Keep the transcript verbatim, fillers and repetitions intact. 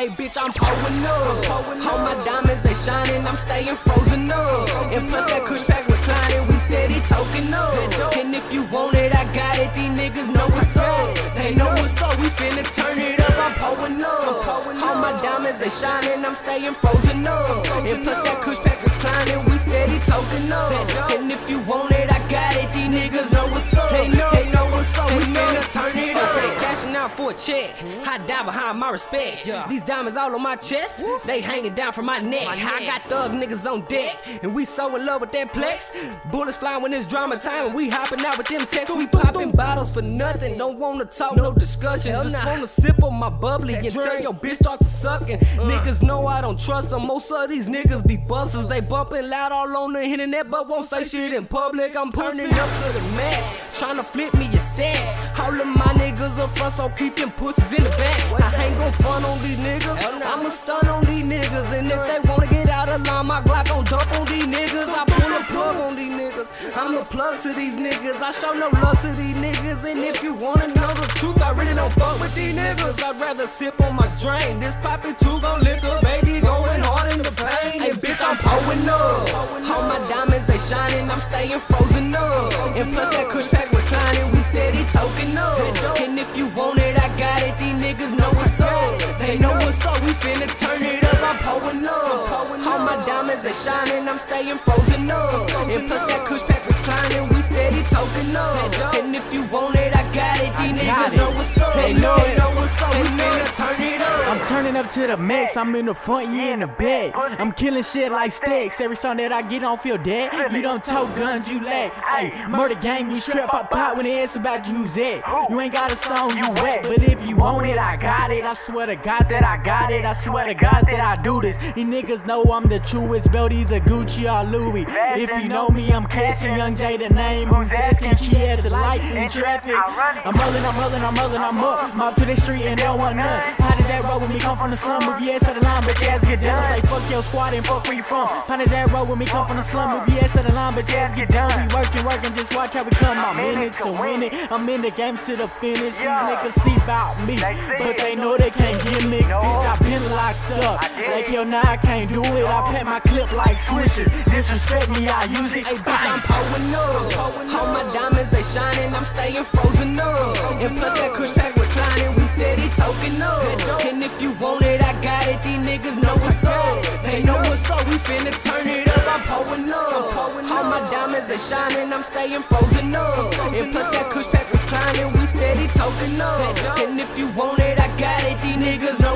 Hey bitch, I'm pulling up. All my diamonds, they shining, I'm staying frozen up. And plus that cush pack reclining, we steady talking up. And if you want it, I got it, these niggas know what's up. They know what's up, we finna turn it up, I'm pulling up. All my diamonds, they shining, I'm staying frozen up. And plus that cush pack reclining, we steady talking up. And if you want it, I got it, these niggas know what's up. They know, they know what's up, we finna turn it up. Cashing out for a check, I die behind my respect. These diamonds all on my chest, they hanging down from my neck. I got thug niggas on deck, and we so in love with that plex. Bullets flying when it's drama time, and we hopping out with them texts. We popping bottles for nothing, don't wanna talk, no discussion. Just wanna sip on my bubbly and tell your bitch start to sucking. Niggas know I don't trust them, most of these niggas be busters. They bumping loud all on the internet, but won't say shit in public. I'm turning up to the max, trying to flip me a stack. All of my niggas up front, so keep them pussies in the back. I ain't gon' front on these niggas, I'ma stun on these niggas. And if they wanna get out of line, my Glock gon' dump on these niggas. I pull a plug on these niggas, I'm a plug to these niggas. I show no love to these niggas, and if you wanna know the truth, I really don't fuck with these niggas. I'd rather sip on my drain, this poppin' two gon' liquor, baby going hard in the pain. Hey bitch, I'm pulling up, all my diamonds they shining, I'm staying frozen up. And plus that cush pack reclining, we steady talking up. And if you want it, I got it, these niggas know what's up. They know what's up, we finna turn it up, I'm pulling up. All my diamonds they shining, I'm staying frozen up. And plus that cush pack reclining, we steady talking up. And if you want it, I got it, these niggas know what's up. They know what's up, we finna turn it up. I'm turning up to the max, I'm in the front, you in the back. I'm killing shit like stacks, every song that I get on feel dead. You don't tote guns, you lack. Ayy, murder gang, we strap up pop when they ask about you, Zed. You ain't got a song, you wet, but if you want it, I got it. I swear to God that I got it, I swear to God that I do this. These niggas know I'm the truest, belt either Gucci or Louis. If you know me, I'm cashing Yung J the name, who's asking, she at the light in traffic. I'm rolling, I'm rolling, I'm rolling, I'm up, mob to the street and they don't want none. How did that roll with me, come from the slum, move your ass to the line, but your ass get done. Say fuck your squad and fuck where you from. Pound is that roll with me, come from the slum, move your ass to the line, but your ass get done. We working, working, just watch how we come. I'm in it to win it, I'm in the game to the finish. These niggas see about me, but they know they can't get me. Bitch, I been locked up, like yo, nah, I can't do it. I pat my clip like swishes, disrespect me, I use it. Hey bitch, I'm pulling up, all my diamonds they shining, I'm staying frozen up. And plus that cush pack reclining, we steady talking up. And if you want it, I got it, these niggas know what's up. They know what's up, we finna turn it up, I'm pulling up. All my diamonds they shining, I'm staying frozen up. And plus that cush pack reclining, we steady talking up. And if you want it, I got it, these niggas know